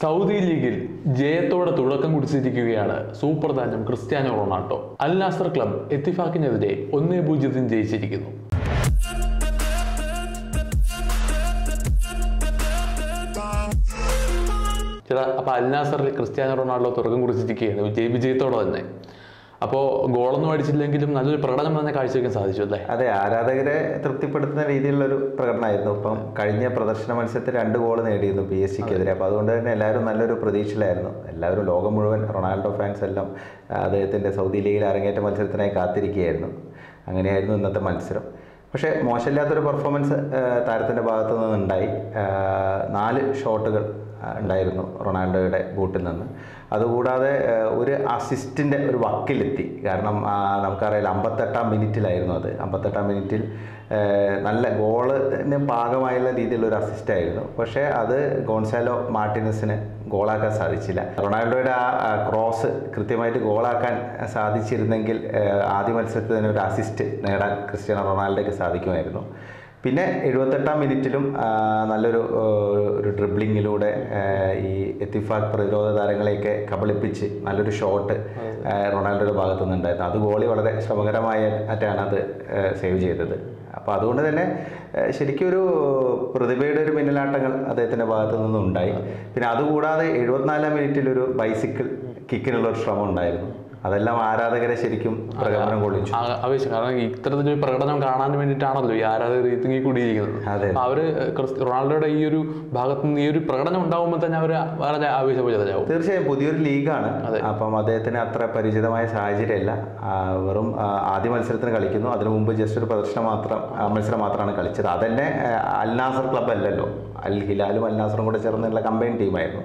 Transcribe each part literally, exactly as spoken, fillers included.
Saudi ലീഗിൽ ജയത്തോടെ തുടക്കം കുറിച്ചിരിക്കുകയാണ് സൂപ്പർ താരം Cristiano Ronaldo. Al Nassr club എത്തിഫാക്കിനെതിരെ ഒന്ന് പൂജ്യത്തിന് ജയിച്ചിരിക്കുന്നു. ചേട്ടാ, അപ്പോൾ അൽ നാസറിൽ ക്രിസ്ത്യാനോ റൊണാൾഡോ തുടക്കം കുറിച്ചിരിക്കുകയാണ് വിജയ വിജയത്തോടെ തന്നെ. അപ്പോൾ ഗോളൊന്നും അടിച്ചില്ലെങ്കിലും നല്ലൊരു പ്രകടനം തന്നെ കാഴ്ചവെക്കാൻ സാധിച്ചു അല്ലേ? അതെ, ആരാധകരെ തൃപ്തിപ്പെടുത്തുന്ന രീതിയിലുള്ളൊരു പ്രകടനമായിരുന്നു. ഇപ്പം കഴിഞ്ഞ പ്രദർശന മത്സരത്തിൽ രണ്ട് ഗോൾ നേടിയിരുന്നു പി എസ് സിക്കെതിരെ. അപ്പോൾ അതുകൊണ്ട് തന്നെ എല്ലാവരും നല്ലൊരു പ്രതീക്ഷയിലായിരുന്നു. എല്ലാവരും, ലോകം മുഴുവൻ റൊണാൾഡോ ഫാൻസ് എല്ലാം അദ്ദേഹത്തിൻ്റെ സൗദി ലീഗിൽ അരങ്ങേറ്റ മത്സരത്തിനായി കാത്തിരിക്കുകയായിരുന്നു. അങ്ങനെയായിരുന്നു ഇന്നത്തെ മത്സരം. പക്ഷേ മോശമില്ലാത്തൊരു പെർഫോമൻസ് താരത്തിൻ്റെ ഭാഗത്തു നിന്നുണ്ടായി. നാല് ഷോട്ടുകൾ ഉണ്ടായിരുന്നു റൊണാൾഡോയുടെ ബൂട്ടിൽ നിന്ന്. അതുകൂടാതെ ഒരു അസിസ്റ്റിൻ്റെ ഒരു വക്കിലെത്തി. കാരണം നമുക്കറിയാം, അമ്പത്തെട്ടാം മിനിറ്റിലായിരുന്നു അത്. അമ്പത്തെട്ടാം മിനിറ്റിൽ നല്ല ഗോളിന് പാകമായുള്ള രീതിയിലൊരു അസിസ്റ്റായിരുന്നു. പക്ഷേ അത് ഗോൺസാലോ മാർട്ടിനസിന് ഗോളാക്കാൻ സാധിച്ചില്ല. റൊണാൾഡോയുടെ ആ ക്രോസ് കൃത്യമായിട്ട് ഗോളാക്കാൻ സാധിച്ചിരുന്നെങ്കിൽ ആദ്യ മത്സരത്തിൽ തന്നെ ഒരു അസിസ്റ്റ് നേടാൻ ക്രിസ്ത്യാനോ റൊണാൾഡോയ്ക്ക് സാധിക്കുമായിരുന്നു. പിന്നെ എഴുപത്തെട്ടാം മിനിറ്റിലും നല്ലൊരു ഒരു ഡ്രിബ്ലിങ്ങിലൂടെ ഈ എത്തിഫാക് പ്രതിരോധ താരങ്ങളെയൊക്കെ കബളിപ്പിച്ച് നല്ലൊരു ഷോട്ട് റൊണാൾഡോയുടെ ഭാഗത്തു നിന്നുണ്ടായിരുന്നു. അത് ഗോളി വളരെ ശ്രമകരമായിട്ടാണ് അത് സേവ് ചെയ്തത്. അപ്പോൾ അതുകൊണ്ട് തന്നെ ശരിക്കും ഒരു പ്രതിഭയുടെ ഒരു മിന്നലാട്ടങ്ങൾ അദ്ദേഹത്തിൻ്റെ ഭാഗത്തു നിന്നുണ്ടായി. പിന്നെ അതുകൂടാതെ എഴുപത്തിനാലാം മിനിറ്റിലൊരു ബൈസിക്കിൾ കിക്കിനുള്ളൊരു ശ്രമം ഉണ്ടായിരുന്നു. അതെല്ലാം ആരാധകരെ ശരിക്കും പ്രകടനം കൊള്ളിച്ചു. ആവശ്യം, കാരണം ഇത്തരത്തിലൊരു പ്രകടനം കാണാൻ വേണ്ടിയിട്ടാണല്ലോ ഈ ആരാധകർ തിങ്ങി കൂടിയിരിക്കുന്നത്. അവർ റൊണാൾഡോയുടെ ഈ ഒരു ഭാഗത്ത് നിന്ന് ഈ ഒരു പ്രകടനം ഉണ്ടാകുമ്പോൾ തന്നെ അവർ വളരെ ആവേശഭരിതരാകും. തീർച്ചയായും പുതിയൊരു ലീഗാണ്. അപ്പം അദ്ദേഹത്തിന് അത്ര പരിചിതമായ സാഹചര്യമല്ല. വെറും ആദ്യ മത്സരത്തിന് കളിക്കുന്നു. അതിനു മുമ്പ് ജസ്റ്റ് ഒരു പ്രദർശനം മാത്രം മത്സരം മാത്രമാണ് കളിച്ചത്. അതന്നെ അൽ നാസർ ക്ലബ് അല്ലല്ലോ, അൽ ഹിലാലും അൽ നാസറും കൂടെ ചേർന്നുള്ള കമ്പൈൻ ടീമായിരുന്നു.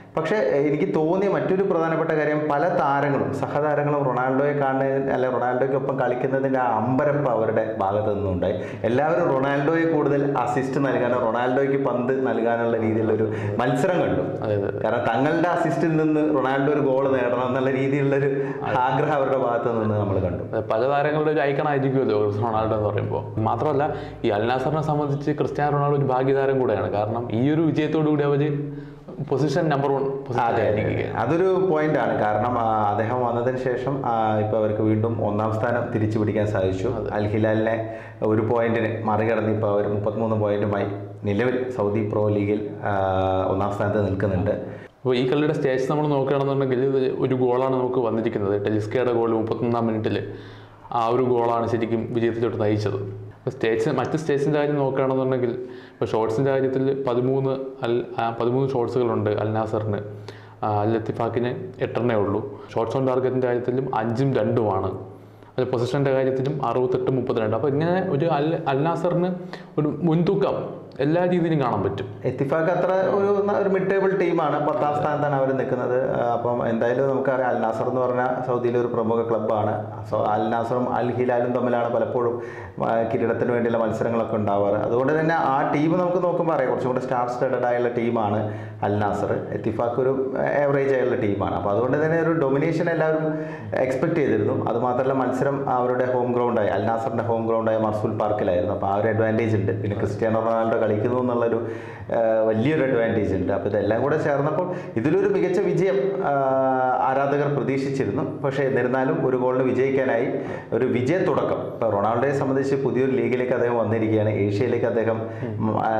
പക്ഷേ എനിക്ക് തോന്നിയ മറ്റൊരു പ്രധാനപ്പെട്ട കാര്യം, പല താരങ്ങളും സഹതാരങ്ങളും റൊണാൾഡോയെ കാണുന്ന അല്ലെ റൊണാൾഡോയ്ക്കൊപ്പം കളിക്കുന്നതിൻ്റെ ആ അമ്പരപ്പ് അവരുടെ ഭാഗത്തു നിന്നുണ്ടായി. എല്ലാവരും റൊണാൾഡോയെ കൂടുതൽ അസിസ്റ്റ് നൽകാനോ റൊണാൾഡോയ്ക്ക് പന്ത് നൽകാനുള്ള രീതിയിലുള്ളൊരു മത്സരം കണ്ടു. കാരണം തങ്ങളുടെ അസിസ്റ്റിൽ നിന്ന് റൊണാൾഡോ ഒരു ഗോൾ നേടണം എന്നുള്ള രീതിയിലുള്ളൊരു ആഗ്രഹം അവരുടെ ഭാഗത്തു നിന്ന് നമ്മൾ കണ്ടു. പല താരങ്ങളുടെ ഒരു ഐക്കണായിരിക്കുമല്ലോ റൊണാൾഡോ എന്ന് പറയുമ്പോൾ. മാത്രമല്ല, ഈ അൽ നാസറിനെ സംബന്ധിച്ച് ക്രിസ്ത്യാനോ റൊണാൾഡോ ഒരു ഭാഗ്യതാരം കൂടെയാണ്. കാരണം ഈ ഒരു വിജയത്തോടു കൂടി അവർ പൊസിഷൻ നമ്പർ വൺ. അതെ, അതൊരു പോയിന്റാണ്. കാരണം അദ്ദേഹം വന്നതിന് ശേഷം ഇപ്പോൾ അവർക്ക് വീണ്ടും ഒന്നാം സ്ഥാനം തിരിച്ചു പിടിക്കാൻ സാധിച്ചു. അൽ ഹിലാലിനെ ഒരു പോയിന്റിന് മറികടന്ന് ഇപ്പോൾ അവർ മുപ്പത്തിമൂന്ന് പോയിന്റുമായി നിലവിൽ സൗദി പ്രോ ലീഗിൽ ഒന്നാം സ്ഥാനത്ത് നിൽക്കുന്നുണ്ട്. അപ്പോൾ ഈ കളിയുടെ സ്റ്റേറ്റ്സ് നമ്മൾ നോക്കുകയാണെന്നുണ്ടെങ്കിൽ ഒരു ഗോളാണ് നമുക്ക് വന്നിരിക്കുന്നത്. ടെലിസ്കയുടെ ഗോൾ മുപ്പത്തൊന്നാം മിനിറ്റിൽ, ആ ഒരു ഗോളാണ് ശരിക്കും വിജയത്തിലോട്ട് നയിച്ചത്. ഇപ്പോൾ സ്റ്റേറ്റ്സ് മറ്റ് സ്റ്റേറ്റ്സിൻ്റെ കാര്യം നോക്കുകയാണെന്നുണ്ടെങ്കിൽ ഇപ്പോൾ ഷോട്ട്സിൻ്റെ കാര്യത്തിൽ പതിമൂന്ന് അൽ പതിമൂന്ന് ഷോട്ട്സുകളുണ്ട് അൽ നാസറിന്. അൽ ഇത്തിഫാക്കിന് എട്ടെണ്ണേ ഉള്ളൂ. ഷോട്ട്സ് ഓൺ ടാർഗറ്റിൻ്റെ കാര്യത്തിലും അഞ്ചും രണ്ടുമാണ്. അത് പൊസിഷൻ്റെ കാര്യത്തിലും അറുപത്തെട്ട് മുപ്പത്തിരണ്ട്. അപ്പോൾ ഇങ്ങനെ ഒരു അൽ അൽ നാസറിന് ഒരു മുൻതൂക്കം എല്ലാ രീതിയിലും കാണാൻ പറ്റും. എത്തിഫാക്ക് അത്ര ഒരു ഒരു മിഡ് ടേബിൾ ടീമാണ്. പത്താം സ്ഥാനത്താണ് അവർ നിൽക്കുന്നത്. അപ്പം എന്തായാലും നമുക്കറിയാം, അൽ നാസർ എന്ന് പറഞ്ഞാൽ സൗദിയിലെ ഒരു പ്രമുഖ ക്ലബ്ബാണ്. സോ അൽ നാസറും അൽ ഹിലാലും തമ്മിലാണ് പലപ്പോഴും കിരീടത്തിന് വേണ്ടിയുള്ള മത്സരങ്ങളൊക്കെ ഉണ്ടാവാറ്. അതുകൊണ്ട് തന്നെ ആ ടീം നമുക്ക് നോക്കുമ്പോൾ അറിയാം, കുറച്ചും കൂടെ സ്റ്റാർ സ്റ്റഡഡ് ആയുള്ള ടീമാണ് അൽ നാസർ. എത്തിഫാക്ക് ഒരു ആവറേജ് ആയുള്ള ടീമാണ്. അപ്പോൾ അതുകൊണ്ട് തന്നെ ഒരു ഡൊമിനേഷൻ എല്ലാവരും എക്സ്പെക്ട് ചെയ്തിരുന്നു. അതുമാത്രമല്ല, മത്സരം അവരുടെ ഹോം ഗ്രൗണ്ടായി, അൽ നാസറിൻ്റെ ഹോം ഗ്രൗണ്ടായ മർസൂൽ പാർക്കിലായിരുന്നു. അപ്പോൾ ആ ഒരു അഡ്വാൻറ്റേജ് ഉണ്ട്. പിന്നെ ക്രിസ്ത്യാനോ റൊണാൾഡോ കളിക്കുന്നു എന്നുള്ളൊരു വലിയൊരു അഡ്വാൻറ്റേജ് ഉണ്ട്. അപ്പോൾ ഇതെല്ലാം കൂടെ ചേർന്നപ്പോൾ ഇതിലൊരു മികച്ച വിജയം ആരാധകർ പ്രതീക്ഷിച്ചിരുന്നു. പക്ഷേ എന്നിരുന്നാലും ഒരു ഗോളിന് വിജയിക്കാനായി ഒരു വിജയ തുടക്കം. ഇപ്പോൾ റൊണാൾഡോയെ സംബന്ധിച്ച് പുതിയൊരു ലീഗിലേക്ക് അദ്ദേഹം വന്നിരിക്കുകയാണ്. ഏഷ്യയിലേക്ക് അദ്ദേഹം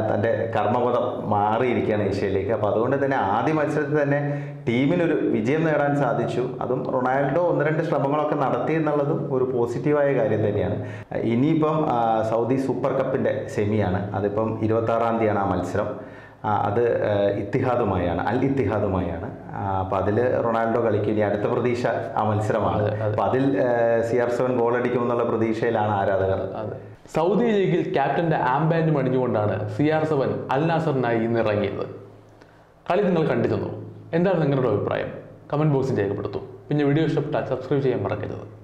തൻ്റെ കർമ്മപഥം മാറിയിരിക്കുകയാണ്, ഏഷ്യയിലേക്ക്. അപ്പോൾ അതുകൊണ്ട് തന്നെ ആദ്യ മത്സരത്തിൽ തന്നെ ടീമിനൊരു വിജയം നേടാൻ സാധിച്ചു. അതും റൊണാൾഡോ ഒന്ന് രണ്ട് ശ്രമങ്ങളൊക്കെ നടത്തി എന്നുള്ളതും ഒരു പോസിറ്റീവായ കാര്യം തന്നെയാണ്. ഇനിയിപ്പം സൗദി സൂപ്പർ കപ്പിൻ്റെ സെമിയാണ്. അതിപ്പം ഇരുപത്താറാം തീയതിയാണ് ആ മത്സരം. അത് ഇത്തിഹാദുമായാണ്, അൽ ഇത്തിഹാദുമായാണ്. അപ്പോൾ അതിൽ റൊണാൾഡോ കളിക്കും. ഇനി അടുത്ത പ്രതീക്ഷ ആ മത്സരമാണ്. അപ്പോൾ അതിൽ സി ആർ സെവൻ ഗോൾ അടിക്കുമെന്നുള്ള പ്രതീക്ഷയിലാണ് ആരാധകർ. സൗദി ലീഗിൽ ക്യാപ്റ്റൻ്റെ ആംബാൻഡും അണിഞ്ഞുകൊണ്ടാണ് സി ആർ സെവൻ അൽ നാസറിനായി ഇന്ന് ഇറങ്ങിയത്. കളി നിങ്ങൾ കണ്ടിരുന്നു? എന്താണ് നിങ്ങളുടെ അഭിപ്രായം? കമൻറ്റ് ബോക്സിൽ രേഖപ്പെടുത്തും. പിന്നെ വീഡിയോ ഇഷ്ടപ്പെട്ടാൽ സബ്സ്ക്രൈബ് ചെയ്യാൻ മറക്കരുത്.